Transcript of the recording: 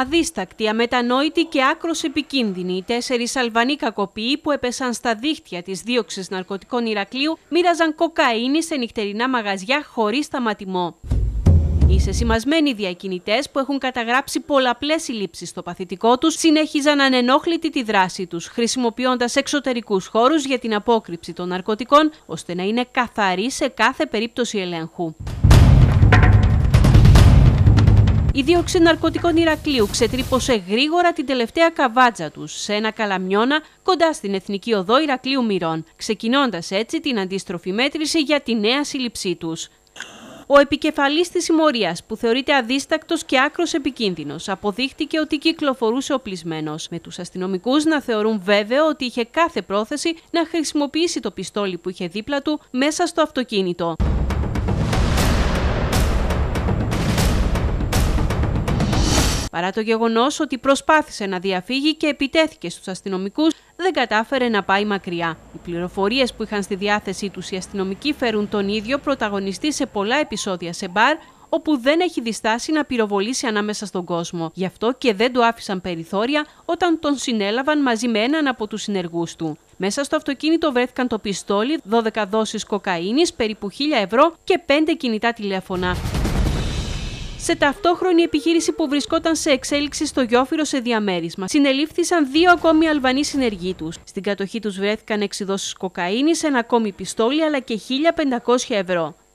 Αδίστακτοι, αμετανόητοι και άκρως επικίνδυνοι, οι 4 Αλβανοί κακοποιοί που έπεσαν στα δίχτυα της δίωξης ναρκωτικών Ηρακλείου μοίραζαν κοκαίνη σε νυχτερινά μαγαζιά χωρίς σταματημό. Οι σεσημασμένοι διακινητές που έχουν καταγράψει πολλαπλές συλλήψεις στο παθητικό τους συνέχιζαν ανενόχλητη τη δράση τους, χρησιμοποιώντας εξωτερικούς χώρους για την απόκρυψη των ναρκωτικών, ώστε να είναι καθαροί σε κάθε περίπτωση ελέγχου. Η δίωξη ναρκωτικών Ηρακλείου ξετρύπωσε γρήγορα την τελευταία καβάτζα τους σε ένα καλαμιώνα κοντά στην Εθνική Οδό Ηρακλείου Μυρών, ξεκινώντας έτσι την αντίστροφη μέτρηση για τη νέα σύλληψή τους. Ο επικεφαλής της συμμορίας, που θεωρείται αδίστακτος και άκρως επικίνδυνος, αποδείχτηκε ότι κυκλοφορούσε οπλισμένος, με τους αστυνομικούς να θεωρούν βέβαιο ότι είχε κάθε πρόθεση να χρησιμοποιήσει το πιστόλι που είχε δίπλα του μέσα στο αυτοκίνητο. Παρά το γεγονός ότι προσπάθησε να διαφύγει και επιτέθηκε στους αστυνομικούς, δεν κατάφερε να πάει μακριά. Οι πληροφορίες που είχαν στη διάθεσή τους οι αστυνομικοί φέρουν τον ίδιο πρωταγωνιστή σε πολλά επεισόδια σε μπαρ, όπου δεν έχει διστάσει να πυροβολήσει ανάμεσα στον κόσμο. Γι' αυτό και δεν του άφησαν περιθώρια όταν τον συνέλαβαν μαζί με έναν από τους συνεργούς του. Μέσα στο αυτοκίνητο βρέθηκαν το πιστόλι, 12 δόσεις κοκαίνης, περίπου 1.000 ευρώ και 5 κινητά τηλέφωνα. Σε ταυτόχρονη επιχείρηση που βρισκόταν σε εξέλιξη στο Γιόφυρο σε διαμέρισμα, συνελήφθησαν 2 ακόμη Αλβανοί συνεργοί τους. Στην κατοχή τους βρέθηκαν 6 δόσεις κοκαίνης, ένα ακόμη πιστόλι αλλά και 1.500 ευρώ.